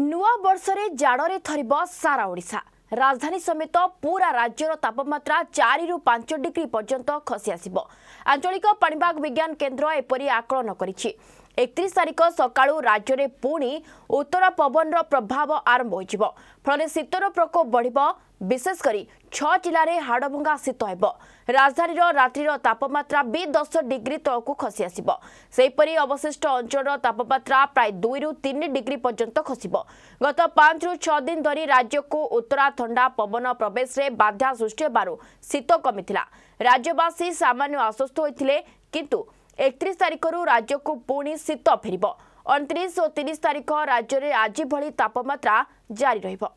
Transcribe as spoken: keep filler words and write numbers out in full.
नुआ बर्षरे जाड़े थरिब सारा ओडिशा। राजधानी समेत पूरा राज्यर तापमात्रा चार रु पांच डिग्री पर्यंत खसी आसिबो। आंचलिक पाणिपाग विज्ञान केन्द्र एपरि आकलन करिछि। एकतीस तारिख सकाळू राज्य में पुणी उत्तर पवन प्रभाव आरंभ होइजिबो। फलरे शीतर प्रकोप बढ़िबो। विशेषकर छह जिले में हाड़भंगा शीत हो। राजधानी रातिर तापमात्रा भी दस डिग्री तलक खसी आसब। सेपरी अवशिष्ट अंचल तापमात्रा प्राय दुई रु तीन डिग्री पर्यंत खसब। गत पांच रु छह दिन धरी राज्य को उत्तरा ठंडा पवन प्रवेश में बाधा सृष्टि होबारु शीत कमी। राज्यवासी सामान्य आश्वस्त होते किंतु एकतीस तारिखरु राज्य को पुणी शीत फेर। उनतीस और तीस तारिख राज्य में आज भली तापमात्रा जारी रहिबो।